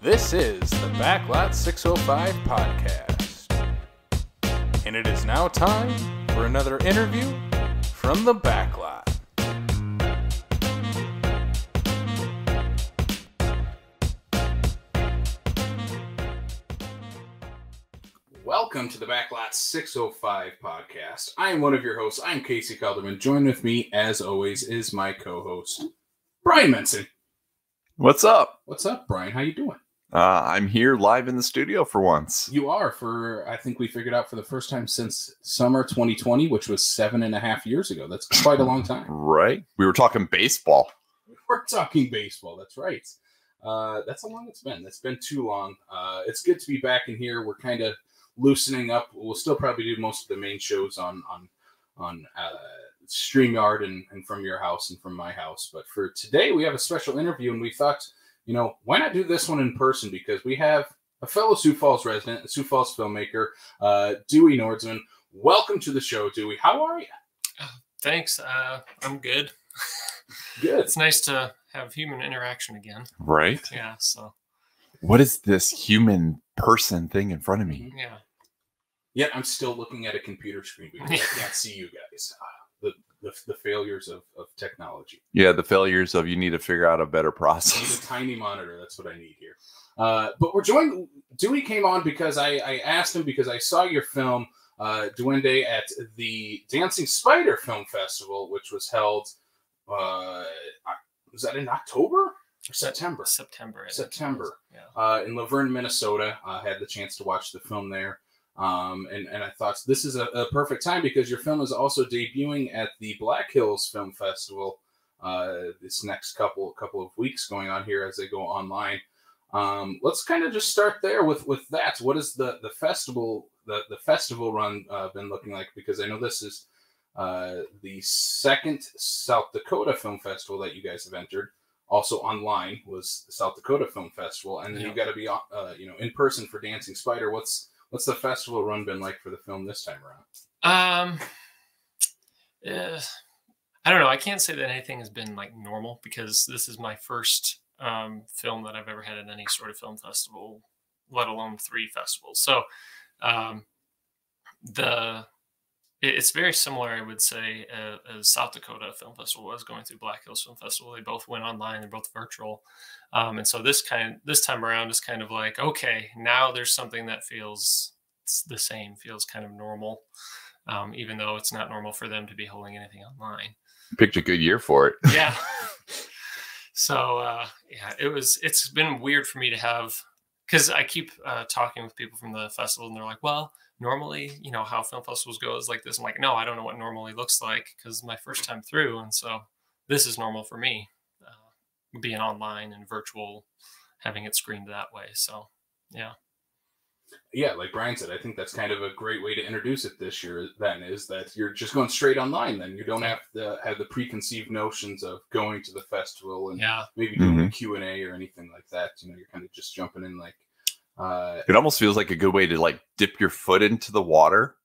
This is the Backlot 605 Podcast, and it is now time for another interview from the Backlot. Welcome to the Backlot 605 Podcast. I am one of your hosts. I'm Casey Kelderman. Joined with me, as always, is my co-host, Brian Menson. What's up? What's up, Brian? How you doing? I'm here live in the studio for once. You are for, I think we figured out for the first time since summer 2020, which was 7.5 years ago. That's quite a long time. Right. We were talking baseball. That's right. That's how long it's been. That's been too long. It's good to be back in here. We're kind of loosening up. We'll still probably do most of the main shows on StreamYard and from your house and from my house. But for today, we have a special interview, and we thought, you know, why not do this one in person? Because we have a fellow Sioux Falls resident, a Sioux Falls filmmaker, Dewey Noordmans. Welcome to the show, Dewey. How are you? Thanks. I'm good. Good. It's nice to have human interaction again. Right? Yeah. So, what is this human person thing in front of me? Yeah. Yet I'm still looking at a computer screen because I can't see you guys. The failures of technology. Yeah, the failures of you need to figure out a better process. I need a tiny monitor. That's what I need here. But we're joined. Dewey came on because I asked him because I saw your film, Duende, at the Dancing Spider Film Festival, which was held, was that in October? September. September. Yeah. In La Verne, Minnesota. I had the chance to watch the film there. And I thought this is a perfect time because your film is also debuting at the Black Hills Film Festival this next couple of weeks going on here as they go online. Let's kind of just start there with that. What is the festival, the festival run been looking like? Because I know this is the second South Dakota Film Festival that you guys have entered. Also online was the South Dakota Film Festival, and then you've got to be in person for Dancing Spider. What's the festival run been like for the film this time around? I don't know. I can't say that anything has been like normal because this is my first film that I've ever had at any sort of film festival, let alone three festivals. So it's very similar, I would say, as South Dakota Film Festival was going through Black Hills Film Festival. They both went online. They're both virtual. And so this time around is kind of like, okay, now there's something that feels the same, feels kind of normal, even though it's not normal for them to be holding anything online. Picked a good year for it. Yeah. So, it's been weird for me to have, because I keep talking with people from the festival and they're like, well, normally, you know, how film festivals go is like this. I'm like, no, I don't know what normally looks like because my first time through. And so this is normal for me, being online and virtual, having it screened that way. So, yeah. Yeah, like Brian said, I think that's kind of a great way to introduce it this year then, is that you're just going straight online then. You don't have to have the preconceived notions of going to the festival and maybe doing a Q&A or anything like that. You know, you're kind of just jumping in like, it almost feels like a good way to like dip your foot into the water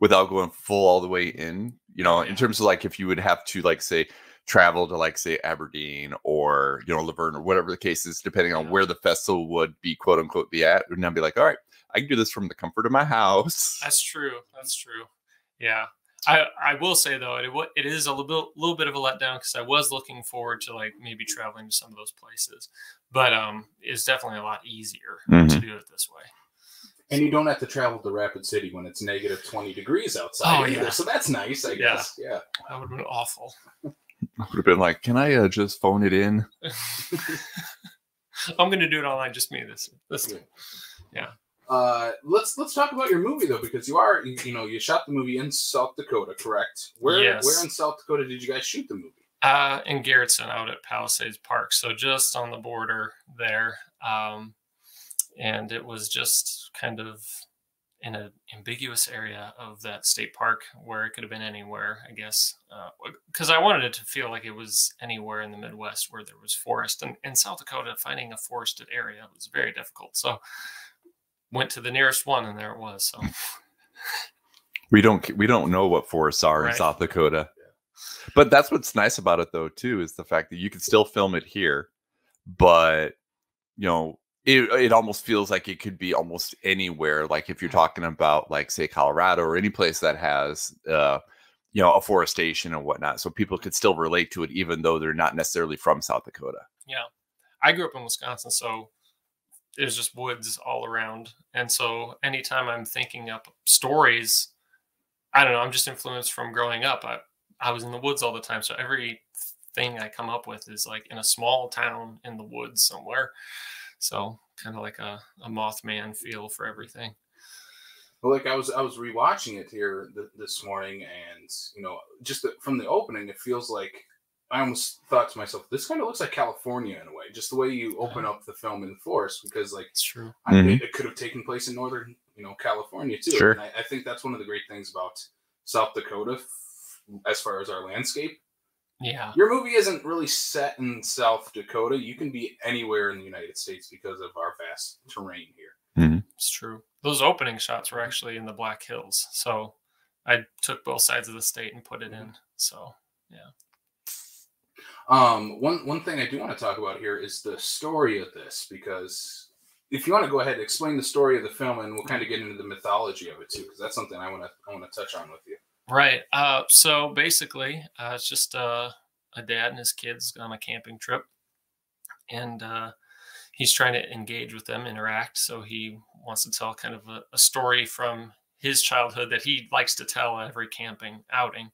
without going full all the way in, you know, in terms of like, if you would have to like say travel to like say Aberdeen or, you know, La Verne or whatever the case is, depending on where the festival would be, quote unquote, be at, and then be like, all right, I can do this from the comfort of my house. That's true. That's true. Yeah. I will say though, it is a little bit of a letdown because I was looking forward to like maybe traveling to some of those places, but it's definitely a lot easier to do it this way. And you don't have to travel to Rapid City when it's -20 degrees outside either, so that's nice, I guess. Yeah, that would have been awful. I would have been like, can I just phone it in? I'm going to do it online, just me this time. Yeah. Let's talk about your movie though, because you shot the movie in South Dakota, correct? Where in South Dakota did you guys shoot the movie? In Garrettson, out at Palisades Park, so just on the border there. And it was just kind of in an ambiguous area of that state park where it could have been anywhere, I guess, because I wanted it to feel like it was anywhere in the Midwest where there was forest. And in South Dakota, finding a forested area was very difficult. So went to the nearest one, and there it was. So we don't know what forests are in South Dakota, but that's what's nice about it, though, too, is the fact that you can still film it here, but you know it almost feels like it could be almost anywhere. Like if you're talking about like say Colorado or any place that has you know, afforestation and whatnot, so people could still relate to it even though they're not necessarily from South Dakota. Yeah, I grew up in Wisconsin, so there's just woods all around, and so anytime I'm thinking up stories, I don't know, I'm just influenced from growing up. I was in the woods all the time, so everything I come up with is like in a small town in the woods somewhere. So kind of like a Mothman feel for everything. Well, like I was rewatching it here this morning, and you know, just from the opening, it feels like I almost thought to myself, this kind of looks like California in a way, just the way you open up the film in the forest, because like it's true. I mean, it could have taken place in northern, you know, California too. Sure. And I think that's one of the great things about South Dakota as far as our landscape. Yeah. Your movie isn't really set in South Dakota. You can be anywhere in the United States because of our vast terrain here. Mm-hmm. It's true. Those opening shots were actually in the Black Hills. So I took both sides of the state and put it in. So, yeah. One thing I do want to talk about here is the story of this, because if you want to go ahead and explain the story of the film, and we'll kind of get into the mythology of it too, because that's something I want to touch on with you. Right. So basically, it's just a dad and his kids on a camping trip, and he's trying to engage with them, interact. So he wants to tell kind of a story from his childhood that he likes to tell at every camping outing,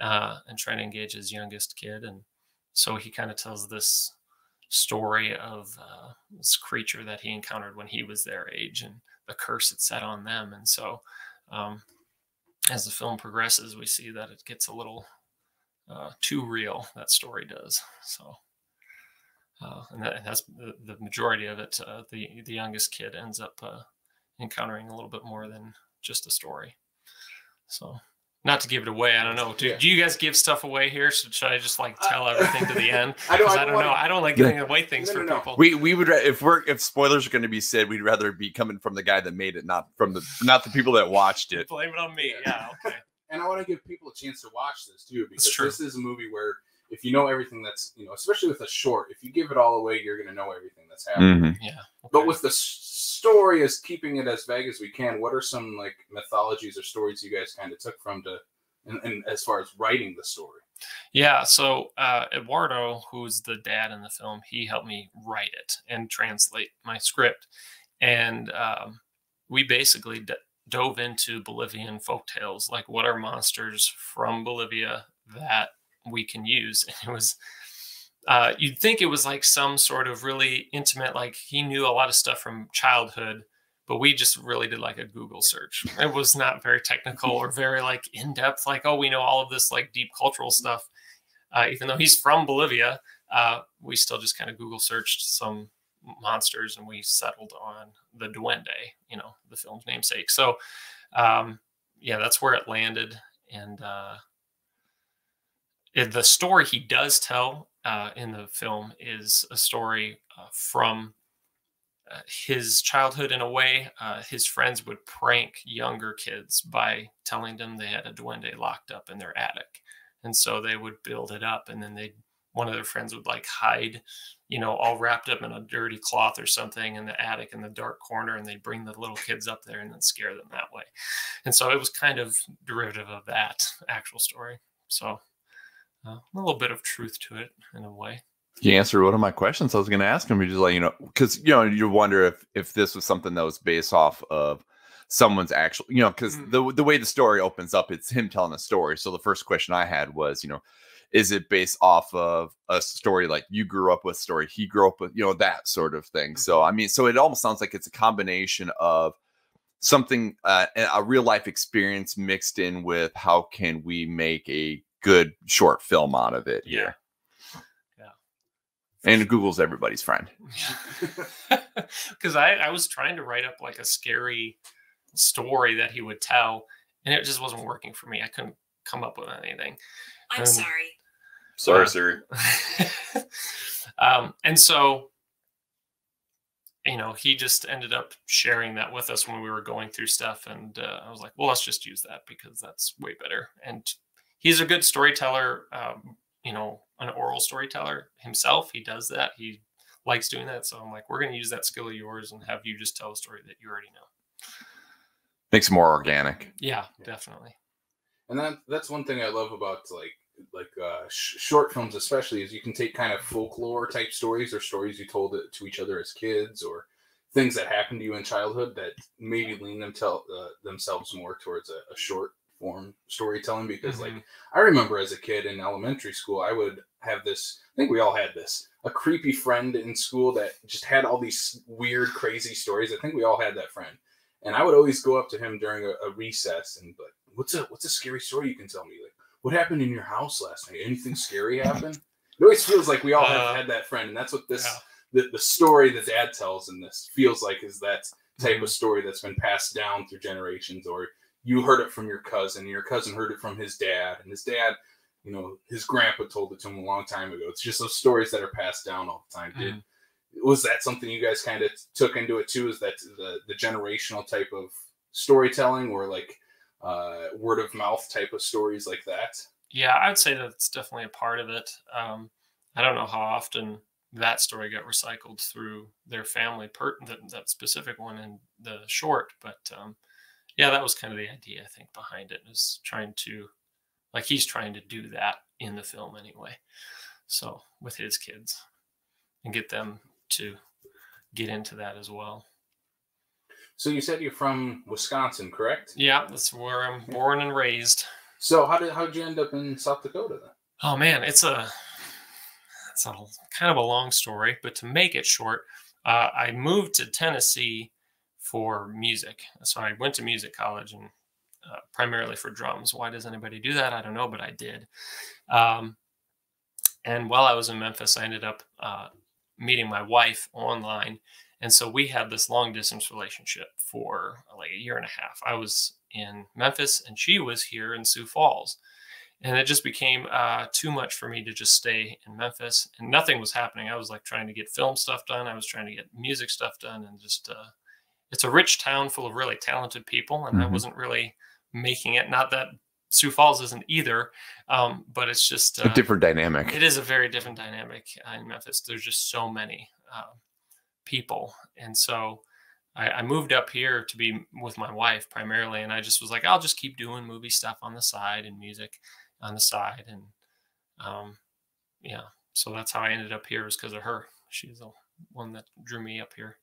and trying to engage his youngest kid. And so he kind of tells this story of this creature that he encountered when he was their age, and the curse it set on them. And so, as the film progresses, we see that it gets a little too real, that story does. So, and that's the majority of it. The youngest kid ends up encountering a little bit more than just a story. So, not to give it away, I don't know. Do you guys give stuff away here? Should I just like tell everything to the end? I don't know. I don't like giving away things for people. We would, if spoilers are going to be said, we'd rather be coming from the guy that made it, not the people that watched it. Blame it on me. Yeah, okay. And I want to give people a chance to watch this too, because this is a movie where if you know everything that's, you know, especially with a short, if you give it all away, you're going to know everything that's happening. Mm-hmm. Yeah. Okay. But with the story is keeping it as vague as we can. What are some like mythologies or stories you guys kind of took from to, and as far as writing the story? Yeah. So Eduardo, who's the dad in the film, he helped me write it and translate my script. And we basically dove into Bolivian folktales, like what are monsters from Bolivia that we can use. And it was, you'd think it was like some sort of really intimate, like he knew a lot of stuff from childhood, but we just really did like a Google search. It was not very technical or very like in-depth, like, oh, we know all of this like deep cultural stuff. Even though he's from Bolivia, we still just kind of Google searched some monsters, and we settled on the Duende, you know, the film's namesake. So yeah, that's where it landed. And the story he does tell in the film is a story from his childhood in a way. His friends would prank younger kids by telling them they had a duende locked up in their attic. And so they would build it up, and then one of their friends would like hide, you know, all wrapped up in a dirty cloth or something in the attic in the dark corner, and they'd bring the little kids up there and then scare them that way. And so it was kind of derivative of that actual story. So a little bit of truth to it in a way. He answered one of my questions I was going to ask him. He just like, you know, because, you know, you wonder if this was something that was based off of someone's actual, you know, because the way the story opens up, it's him telling a story. So the first question I had was, you know, is it based off of a story like you grew up with, story he grew up with, you know, that sort of thing. So, I mean, so it almost sounds like it's a combination of something, a real life experience mixed in with how can we make a good short film out of it. Yeah. Yeah. And Google's everybody's friend. Because I was trying to write up like a scary story that he would tell, and it just wasn't working for me. I couldn't come up with anything. I'm sorry. Sorry, sir. And so, you know, he just ended up sharing that with us when we were going through stuff. And I was like, well, let's just use that because that's way better. And he's a good storyteller, you know, an oral storyteller himself. He does that. He likes doing that. So I'm like, we're going to use that skill of yours and have you just tell a story that you already know. Makes it more organic. Yeah, yeah, definitely. And that's one thing I love about short films, especially, is you can take kind of folklore type stories or stories you told to each other as kids or things that happened to you in childhood that maybe lean themselves more towards a short form storytelling. Because like I remember as a kid in elementary school, I would have this, I think we all had this, a creepy friend in school that just had all these weird, crazy stories. I think we all had that friend. And I would always go up to him during a recess and be like, what's a scary story you can tell me? Like, what happened in your house last night? Anything scary happened? It always feels like we all have had that friend. And that's what this, the story that dad tells in this feels like, is that type of story that's been passed down through generations, or you heard it from your cousin, and your cousin heard it from his dad, and his dad, you know, his grandpa told it to him a long time ago. It's just those stories that are passed down all the time. Was that something you guys kind of took into it too? Is that the generational type of storytelling, or like word of mouth type of stories like that? Yeah, I'd say that's definitely a part of it. I don't know how often that story got recycled through their family, that specific one in the short. But yeah, that was kind of the idea, I think, behind it, is trying to, like, he's trying to do that in the film anyway. So with his kids, and get them to get into that as well. So you said you're from Wisconsin, correct? Yeah, that's where I'm born and raised. So how'd you end up in South Dakota then? Oh man, it's a kind of a long story, but to make it short, I moved to Tennessee for music. So I went to music college, and primarily for drums. Why does anybody do that? I don't know, but I did. And while I was in Memphis, I ended up meeting my wife online. And so we had this long distance relationship for like a year and a half. I was in Memphis and she was here in Sioux Falls. And it just became too much for me to just stay in Memphis, and nothing was happening. I was like trying to get film stuff done. I was trying to get music stuff done, and just, it's a rich town full of really talented people. And I wasn't really making it. Not that Sioux Falls isn't either, but it's just a different dynamic. It is a very different dynamic in Memphis. There's just so many people. And so I moved up here to be with my wife primarily. And I just was like, I'll just keep doing movie stuff on the side and music on the side. And yeah, so that's how I ended up here, is because of her. She's the one that drew me up here.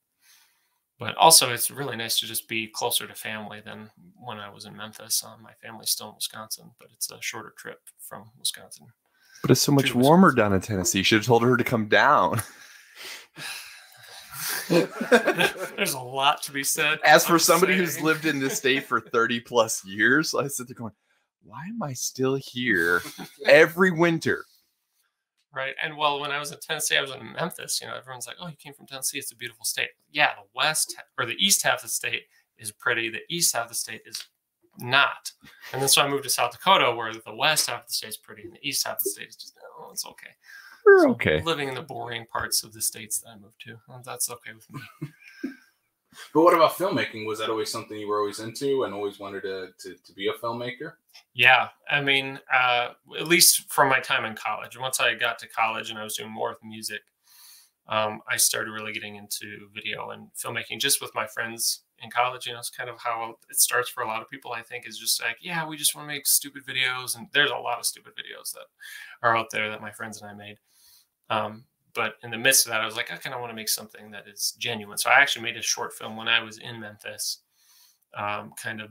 But also, it's really nice to just be closer to family than when I was in Memphis. My family's still in Wisconsin, but it's a shorter trip from Wisconsin. But it's so much warmer down in Tennessee. You should have told her to come down. There's a lot to be said. As for somebody who's lived in this state for 30 plus years, I sit there going, why am I still here every winter? Right. And well, when I was in Tennessee, I was in Memphis, you know, everyone's like, oh, you came from Tennessee. It's a beautiful state. Yeah. The west, or the east half of the state, is pretty. The east half of the state is not. And then so I moved to South Dakota, where the west half of the state is pretty and the east half of the state is just, oh, it's okay. We're so okay. Living in the boring parts of the states that I moved to. Well, that's okay with me. But what about filmmaking? Was that always something you were always into and always wanted to be a filmmaker? Yeah. I mean, at least from my time in college. Once I got to college and I was doing more with music, I started really getting into video and filmmaking just with my friends in college. You know, it's kind of how it starts for a lot of people, I think, is just like, yeah, we just want to make stupid videos. And there's a lot of stupid videos that are out there that my friends and I made. But in the midst of that, I was like, I kind of want to make something that is genuine. So I actually made a short film when I was in Memphis, kind of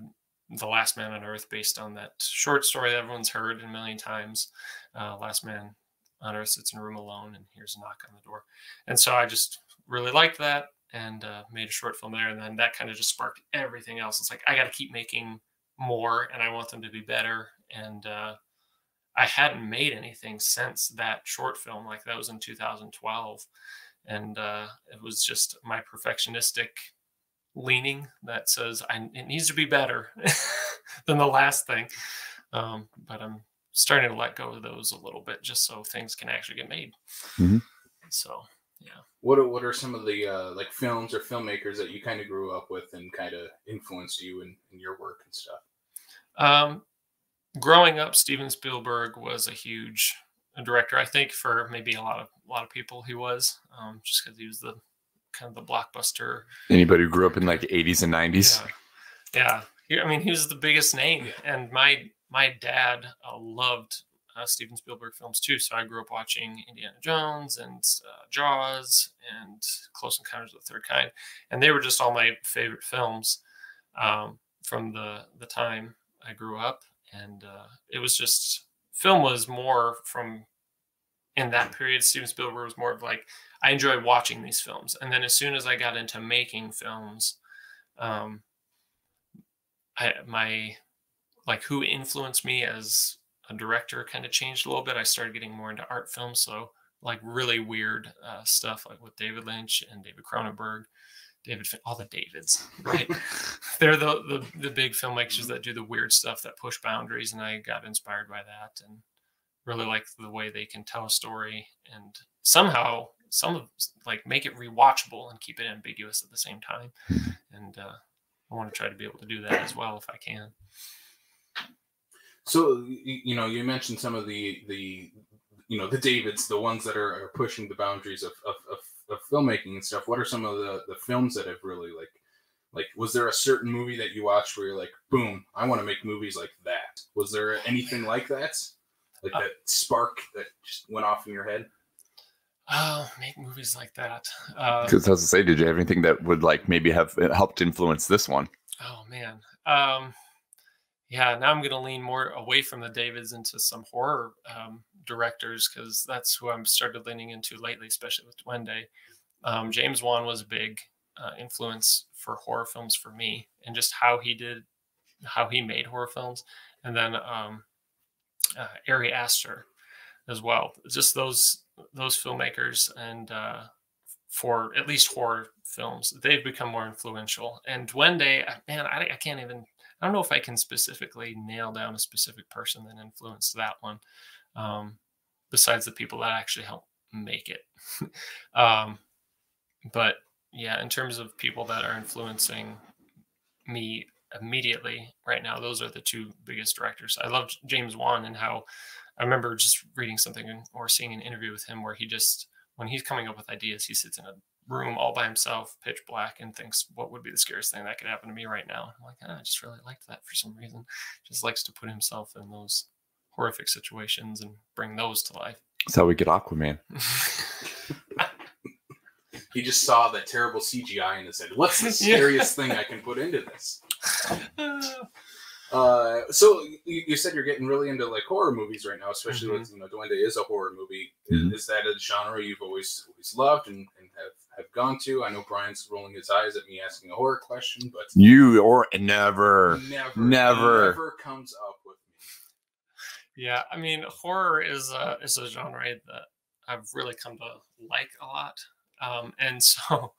The Last Man on Earth, based on that short story that everyone's heard a million times. Last Man on Earth sits in a room alone and hears a knock on the door. And so I just really liked that and made a short film there. And then that kind of just sparked everything else. It's like, I got to keep making more and I want them to be better. And I hadn't made anything since that short film. Like, that was in 2012. And it was just my perfectionistic leaning that says it needs to be better than the last thing. But I'm starting to let go of those a little bit, just so things can actually get made. So, yeah. What are some of the like films or filmmakers that you kind of grew up with and kind of influenced you in your work and stuff? Growing up, Steven Spielberg was a huge a director. I think for maybe a lot of people, he was just because he was the kind of the blockbuster. Anybody who grew up in like the 80s and 90s. Yeah, yeah. I mean, he was the biggest name, and my dad loved Steven Spielberg films too. So I grew up watching Indiana Jones and Jaws and Close Encounters of the Third Kind, and they were just all my favorite films from the time I grew up. And it was just, film was more from, in that period, Steven Spielberg was more of like, I enjoyed watching these films. And then as soon as I got into making films, like who influenced me as a director kind of changed a little bit. I started getting more into art films. So like really weird stuff like with David Lynch and David Cronenberg, all the Davids, right? They're the big filmmakers that do the weird stuff that push boundaries. And I got inspired by that and really like the way they can tell a story and somehow like make it rewatchable and keep it ambiguous at the same time. And I want to try to be able to do that as well if I can. So, you know, you mentioned some of the Davids, the ones that are pushing the boundaries of filmmaking and stuff. What are some of the films that have really like, was there a certain movie that you watched where you're like, boom, I want to make movies like that? Was there anything like that? Like that spark that just went off in your head? Oh, make movies like that. Because I was going to say, did you have anything that would like maybe have helped influence this one? Oh, man. Yeah, now I'm going to lean more away from the Davids into some horror directors, because that's who I'm started leaning into lately, especially with Duende. James Wan was a big influence for horror films for me, and just how he made horror films. And then Ari Aster as well. Just those filmmakers, and for at least horror films, they've become more influential. And Duende, man, I can't even... I don't know if I can specifically nail down a specific person that influenced that one, besides the people that actually helped make it. But yeah, in terms of people that are influencing me immediately right now, those are the two biggest directors. I love James Wan, and how I remember just reading something or seeing an interview with him where he just, when he's coming up with ideas, he sits in a room all by himself, pitch black, and thinks, what would be the scariest thing that could happen to me right now? I'm like, oh, I just really liked that for some reason. Just likes to put himself in those horrific situations and bring those to life. That's how we get Aquaman. He just saw that terrible CGI and said, what's the scariest thing I can put into this? So you said you're getting really into like horror movies right now, especially with, you know, Duende is a horror movie. Is that a genre you've always loved and have gone to? I know Brian's rolling his eyes at me asking a horror question, but you or never comes up with me. Yeah, I mean, horror is a genre that I've really come to like a lot, and so.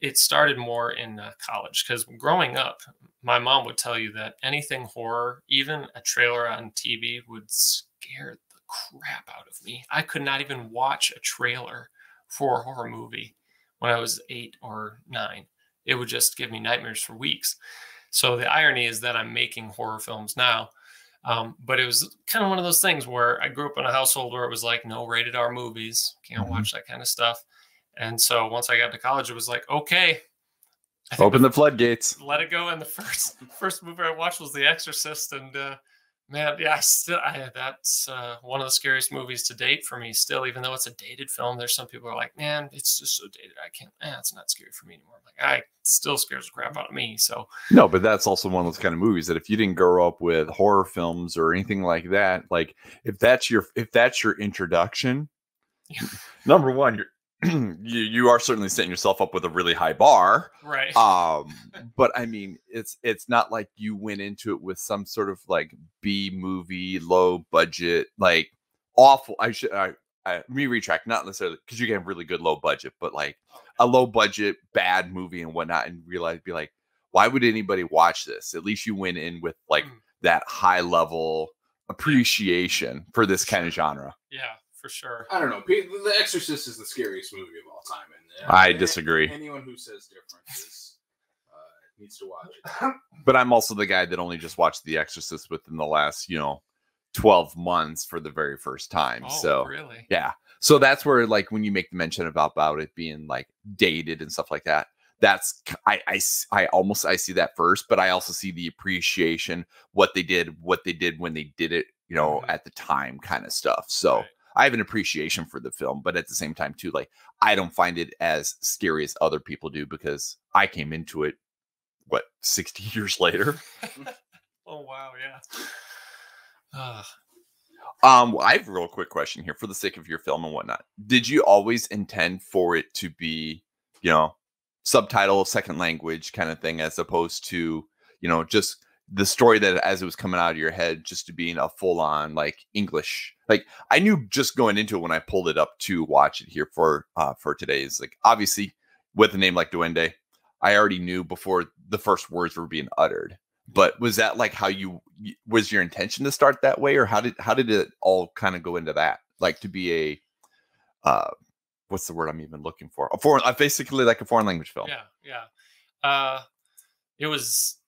It started more in college, because growing up, my mom would tell you that anything horror, even a trailer on TV, would scare the crap out of me. I could not even watch a trailer for a horror movie when I was 8 or 9. It would just give me nightmares for weeks. So the irony is that I'm making horror films now. But it was kind of one of those things where I grew up in a household where it was like, no rated R movies, can't watch that kind of stuff. And so once I got to college, it was like, okay, open the floodgates, let it go. And the first movie I watched was The Exorcist. And man, yeah, that's one of the scariest movies to date for me still, even though it's a dated film. There's some people who are like, man, it's just so dated. I can't, it's not scary for me anymore. I'm like, it still scares the crap out of me. So no, but that's also one of those kind of movies that if you didn't grow up with horror films or anything like that, like if that's your introduction, number one, you are certainly setting yourself up with a really high bar, right? But I mean, it's not like you went into it with some sort of like B movie, low budget, like awful. I retract, not necessarily, because you can have really good low budget, but like a low budget bad movie and whatnot, and realize, be like, why would anybody watch this? At least you went in with like that high level appreciation for this kind of genre. Yeah. For sure. I don't know. The Exorcist is the scariest movie of all time. And I disagree. Anyone who says different is, needs to watch it. But I'm also the guy that only just watched The Exorcist within the last, you know, 12 months for the very first time. Oh, so really? Yeah. So that's where, like, when you make the mention about it being like dated and stuff like that, that's I see that first, but I also see the appreciation, what they did when they did it, you know, at the time kind of stuff. So right. I have an appreciation for the film, but at the same time too, like, I don't find it as scary as other people do, because I came into it, what, 60 years later. Oh wow, yeah. I have a real quick question here for the sake of your film and whatnot. Did you always intend for it to be, you know, subtitle, second language kind of thing, as opposed to, you know, just the story that as it was coming out of your head, just to being a full on like English? Like, I knew just going into it when I pulled it up to watch it here for today's, like, obviously with a name like Duende, I already knew before the first words were being uttered. But was that like how you, was your intention to start that way, or how did it all kind of go into that? Like, to be a, what's the word I'm even looking for? A foreign, basically like a foreign language film. Yeah, yeah. It was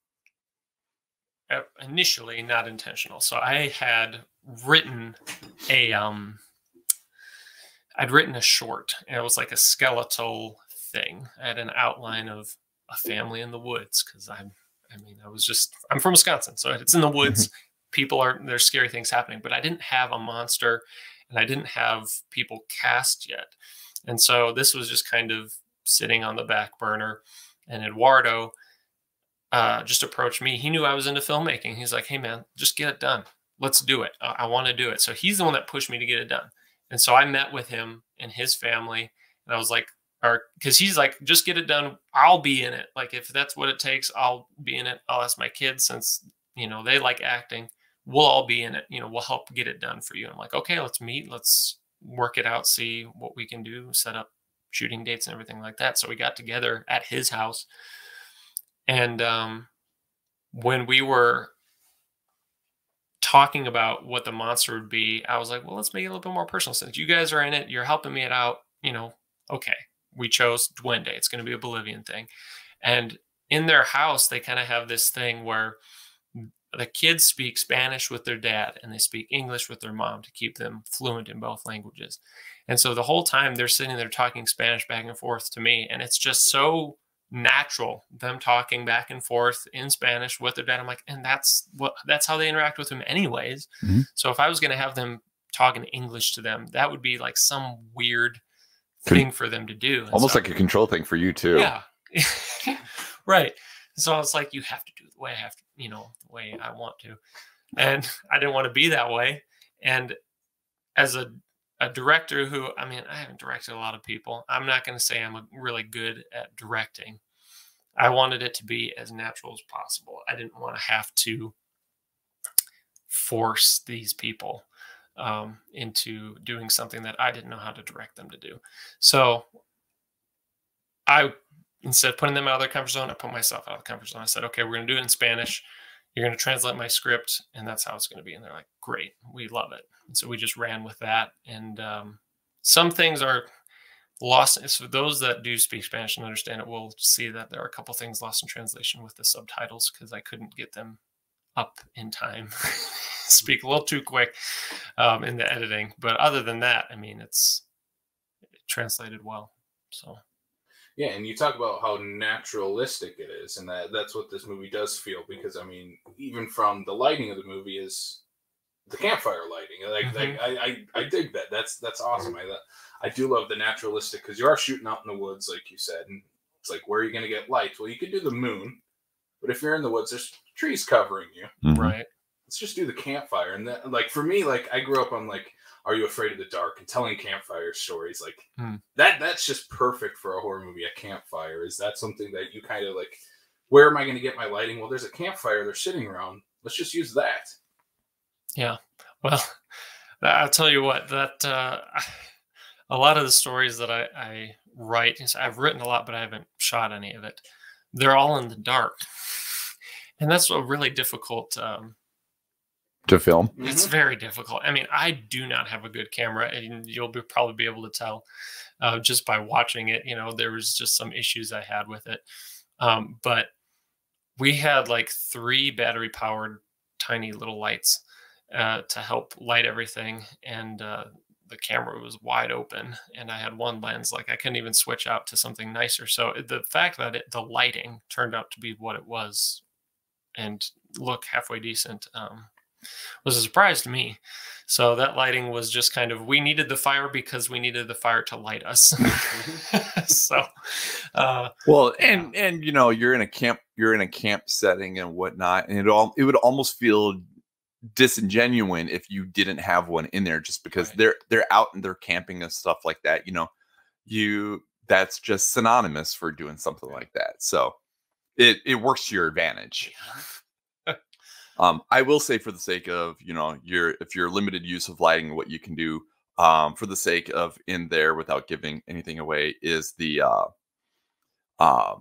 initially not intentional. So I had written a short, and it was like a skeletal thing. I had an outline of a family in the woods, because I'm from Wisconsin, so it's in the woods. People are, there's scary things happening, but I didn't have a monster and I didn't have people cast yet. And so this was just kind of sitting on the back burner. And Eduardo just approached me. He knew I was into filmmaking. He's like, hey man, just get it done. Let's do it. I want to do it. So he's the one that pushed me to get it done. And so I met with him and his family, and I was like, because he's like, just get it done. I'll be in it. Like, if that's what it takes, I'll be in it. I'll ask my kids, since, you know, they like acting. We'll all be in it. You know, we'll help get it done for you. And I'm like, okay, let's meet. Let's work it out. See what we can do. Set up shooting dates and everything like that. So we got together at his house. And when we were talking about what the monster would be, I was like, well, let's make it a little bit more personal. Since you guys are in it, you're helping me out, you know, okay. We chose Duende. It's going to be a Bolivian thing. And in their house, they kind of have this thing where the kids speak Spanish with their dad and they speak English with their mom to keep them fluent in both languages. And so the whole time they're sitting there talking Spanish back and forth to me. And it's just so natural, them talking back and forth in Spanish with their dad. I'm like, and that's how they interact with him anyways. Mm-hmm. So if I was going to have them talk in English to them, that would be like some weird thing for them to do, and almost so, like a control thing for you too. Yeah. Right. So I was like, you have to do it the way I have to, you know, the way I want to. And I didn't want to be that way. And as a director who, I mean, I haven't directed a lot of people, I'm not going to say I'm really good at directing. I wanted it to be as natural as possible. I didn't want to have to force these people into doing something that I didn't know how to direct them to do. So I, instead of putting them out of their comfort zone, I put myself out of the comfort zone. I said, okay, we're going to do it in Spanish. You're going to translate my script, and that's how it's going to be. And they're like, great, we love it. And so we just ran with that. And some things are lost. So those that do speak Spanish and understand it will see that there are a couple things lost in translation with the subtitles, because I couldn't get them up in time. Speak a little too quick in the editing, but other than that, I mean, it translated well. So yeah. And you talk about how naturalistic it is, and that's what this movie does feel, because I mean, even from the lighting of the movie is the campfire lighting, like, mm-hmm. I dig that. That's awesome. Mm-hmm. I do love the naturalistic, because you are shooting out in the woods like you said, and it's like, where are you going to get lights? Well, you could do the moon, but if you're in the woods, there's trees covering you. Mm-hmm. Right. Let's just do the campfire. And that, like, for me, like, I grew up on, like, Are You Afraid of the Dark? And telling campfire stories, like, that's just perfect for a horror movie, a campfire. Is that something that you kind of, like, where am I going to get my lighting? Well, there's a campfire. They're sitting around. Let's just use that. Yeah. Well, I'll tell you what, that a lot of the stories that I write, I've written a lot, but I haven't shot any of it. They're all in the dark. And that's a really difficult... to film. It's very difficult. I mean, I do not have a good camera, and you'll probably be able to tell just by watching it. You know, there was just some issues I had with it. But we had like 3 battery powered tiny little lights to help light everything. And the camera was wide open, and I had one lens, like I couldn't even switch out to something nicer. So the fact that the lighting turned out to be what it was and look halfway decent was a surprise to me. So that lighting was just kind of, we needed the fire because we needed the fire to light us. So, well, and you know, you're in a camp setting and whatnot, and it would almost feel disingenuous if you didn't have one in there, just because they're out and they're camping and stuff like that. You know, that's just synonymous for doing something like that. So it works to your advantage. Yeah. I will say, for the sake of, you know, if you're limited use of lighting, what you can do, for the sake of in there without giving anything away, is the hat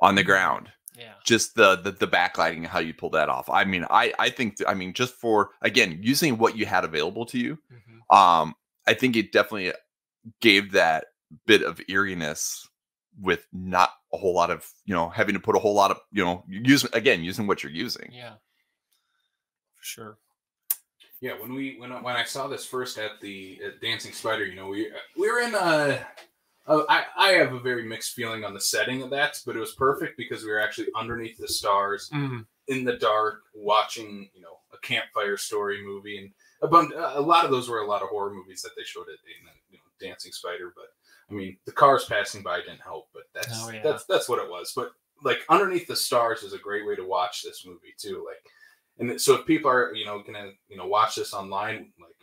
on the ground. Yeah. Just the backlighting and how you pull that off. I mean, I think, I mean, just for, again, using what you had available to you, mm-hmm. I think it definitely gave that bit of eeriness with not a whole lot of, you know, having to put a whole lot of, you know, using what you're using. Yeah, for sure. Yeah, when I saw this first at the Dancing Spider, you know, we were in a. I have a very mixed feeling on the setting of that, but it was perfect because we were actually underneath the stars, mm-hmm. in the dark, watching, you know, a campfire story movie, and a lot of those were a lot of horror movies that they showed at, you know, Dancing Spider. But I mean, the cars passing by didn't help, but that's, oh, yeah. that's what it was. But like, underneath the stars is a great way to watch this movie too. Like, and so if people are, you know, gonna, you know, watch this online, like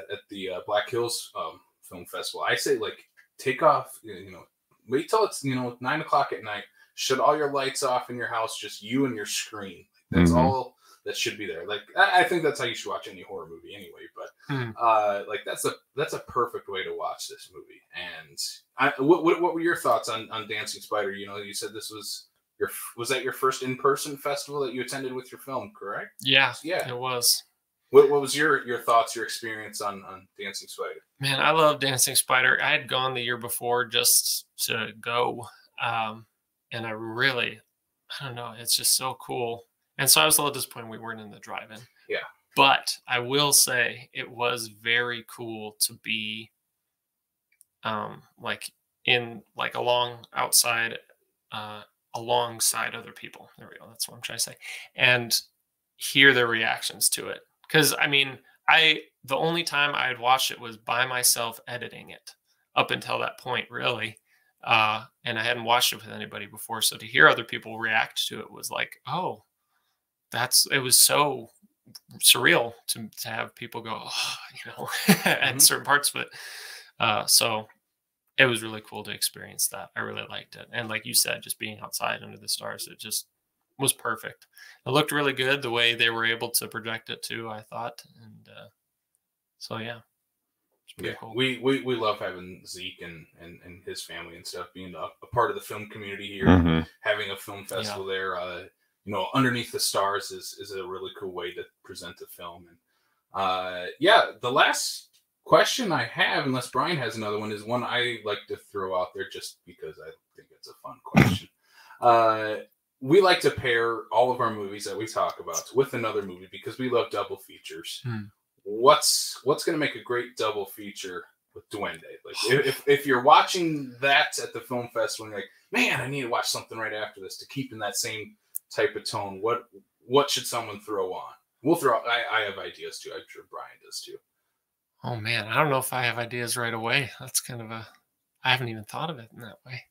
at the Black Hills Film Festival, I say, like, take off, you know, wait till it's, you know, 9 o'clock at night, shut all your lights off in your house, just you and your screen. That's mm-hmm. all that should be there. Like, I think that's how you should watch any horror movie anyway, but mm-hmm. Like, that's a perfect way to watch this movie. And what were your thoughts on Dancing Spider? You know, you said this was that your first in-person festival that you attended with your film, correct? Yeah. Yeah, it was. What was your thoughts, your experience on Dancing Spider? Man, I love Dancing Spider. I had gone the year before just to go, and I don't know, it's just so cool. And so I was a little disappointed we weren't in the drive-in. Yeah. But I will say it was very cool to be, like along outside, alongside other people. There we go. That's what I'm trying to say. And hear their reactions to it. Because, I mean, the only time I had watched it was by myself editing it up until that point, really. And I hadn't watched it with anybody before. So to hear other people react to it was like, oh, it was so surreal to have people go, oh, you know, at mm-hmm. certain parts of it. So it was really cool to experience that. I really liked it. And like you said, just being outside under the stars, it just was perfect. It looked really good the way they were able to project it too, I thought. And so yeah, it's pretty cool. We love having Zeke and his family and stuff being a part of the film community here, mm-hmm. having a film festival there. You know, underneath the stars is a really cool way to present the film. And yeah, the last question I have, unless Brian has another one, is one I like to throw out there just because I think it's a fun question. We like to pair all of our movies that we talk about with another movie because we love double features. Hmm. What's going to make a great double feature with Duende? Like, if you're watching that at the film festival, and you're like, man, I need to watch something right after this to keep in that same type of tone. What should someone throw on? We'll throw. I have ideas too. I'm sure Brian does too. Oh man, I don't know if I have ideas right away. That's kind of I haven't even thought of it in that way.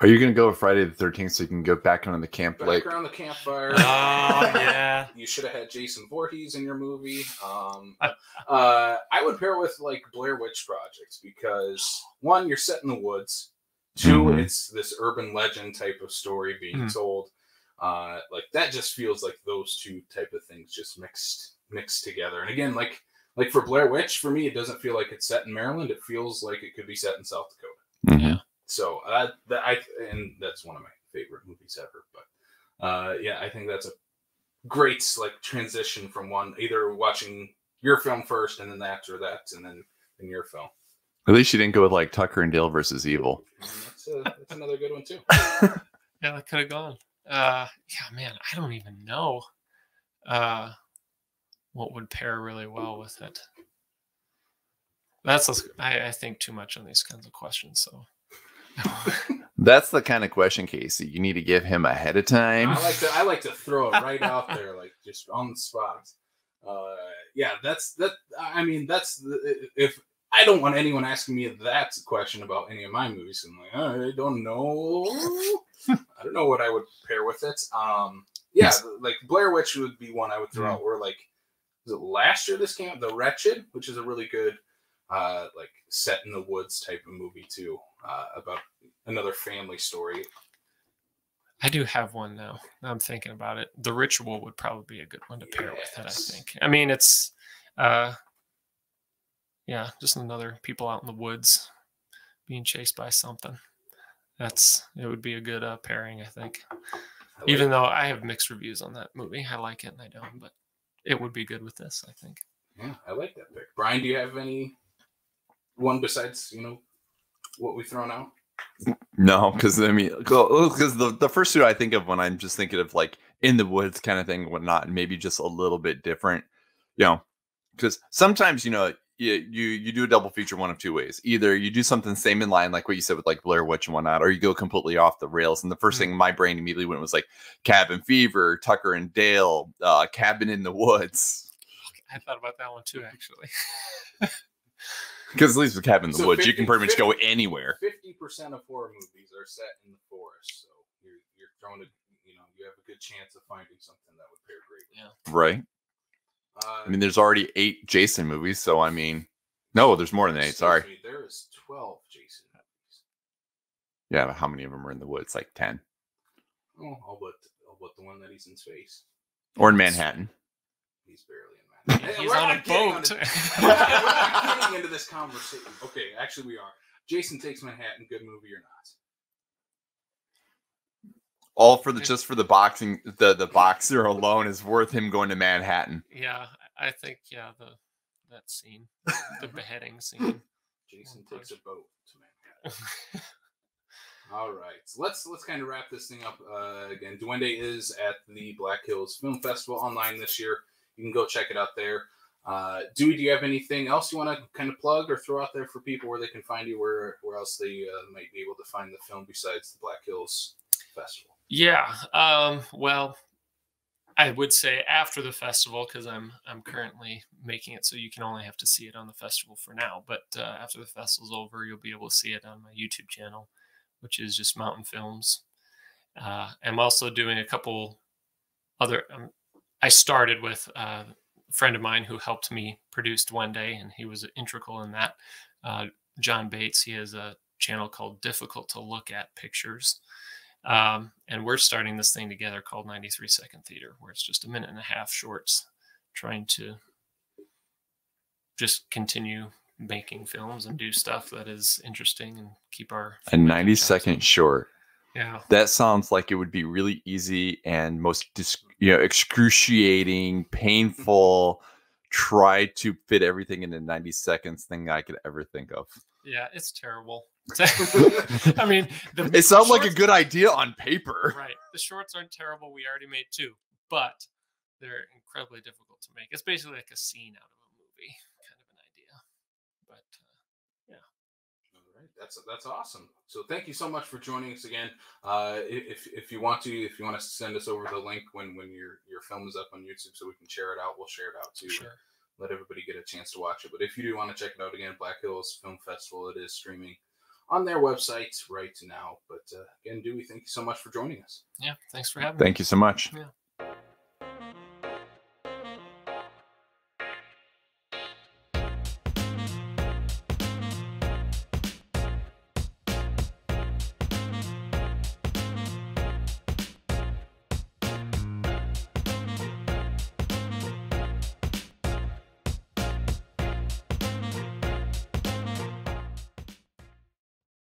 Are you going to go with Friday the 13th so you can go back on the camp? Back around the campfire. Oh, yeah. You should have had Jason Voorhees in your movie. I would pair with, like, Blair Witch projects because, one, you're set in the woods. Two, mm-hmm. it's this urban legend type of story being mm-hmm. told. Like, that just feels like those two type of things just mixed together. And, again, like for Blair Witch, for me, it doesn't feel like it's set in Maryland. It feels like it could be set in South Dakota. Yeah. Mm-hmm. So and that's one of my favorite movies ever. But yeah, I think that's a great like transition from one, either watching your film first and then after that, and then in your film. At least you didn't go with like Tucker and Dale versus Evil. And that's another good one too. Yeah, that could have gone. Yeah, man, I don't even know. what would pair really well with it? That's, I think too much on these kinds of questions. So that's the kind of question, Casey, you need to give him ahead of time. I like to throw it right out there, like just on the spot. Yeah, if I don't want anyone asking me that question about any of my movies. I'm like, I don't know. I don't know what I would pair with it. Yeah, like Blair Witch would be one I would throw out. Or like, was it last year this came out? The Wretched, which is a really good, like set in the woods type of movie too, about another family story. I do have one now. I'm thinking about it. The Ritual would probably be a good one to pair with it, I think. I mean, it's, yeah, just another people out in the woods being chased by something. It would be a good pairing, I think. Even though I have mixed reviews on that movie. I like it and I don't, but it would be good with this, I think. Yeah, I like that pick. Brian, do you have any one besides, you know, what we've thrown out? No, because I mean, because the first two I think of when I'm just thinking of like in the woods kind of thing, whatnot, and maybe just a little bit different, you know, because sometimes, you know, you do a double feature one of two ways. Either you do something same in line, like what you said with like Blair Witch and whatnot, or you go completely off the rails. And the first thing in my brain immediately went was like Cabin Fever, Tucker and Dale, Cabin in the Woods. I thought about that one too, actually. Because at least with Cabin in the Woods, you can pretty much go anywhere. 50% of horror movies are set in the forest, so you're throwing a, you know, you have a good chance of finding something that would pair greatly. Yeah. Right. I mean, there's already 8 Jason movies, so I mean, no, there's more than 8. Sorry, there is 12 Jason movies. Yeah, but how many of them are in the woods? Like 10. Oh, all but the one that he's in space. Or in Manhattan. He's barely. He's on a boat. We're not getting into this conversation. Okay, actually we are. Jason Takes Manhattan, good movie or not? All for the just for the boxing, the boxer alone is worth him going to Manhattan. Yeah, I think that scene, the beheading scene. Jason takes a boat to Manhattan. All right, so let's kind of wrap this thing up. Again, Duende is at the Black Hills Film Festival online this year. You can go check it out there. Dewey, do you have anything else you want to kind of plug or throw out there for people where they can find you, where else they might be able to find the film besides the Black Hills Festival? Yeah. Well, I would say after the festival, because I'm currently making it so you can only have to see it on the festival for now. But after the festival's over, you'll be able to see it on my YouTube channel, which is just Mountain Films. I'm also doing a couple other... I started with a friend of mine who helped me produce Duende, and he was integral in that. John Bates, he has a channel called Difficult to Look at Pictures. And we're starting this thing together called 93 Second Theater, where it's just a minute and a half shorts, trying to just continue making films and do stuff that is interesting and keep our... A 90-second short. Yeah, that sounds like it would be really easy and most, excruciating, painful. Try to fit everything into 90 seconds thing I could ever think of. Yeah, it's terrible. I mean, it sounds like a good idea on paper. Right. The shorts aren't terrible. We already made 2, but they're incredibly difficult to make. It's basically like a scene out of a movie, kind of an idea. But yeah. All right. That's awesome. So thank you so much for joining us again. If you want to send us over the link when your film is up on YouTube so we can share it out, we'll share it out too. Sure. Let everybody get a chance to watch it. But if you do want to check it out again, Black Hills Film Festival, it is streaming on their website right now. But again, Dewey, thank you so much for joining us. Yeah, thanks for having me. Thank you so much. Yeah.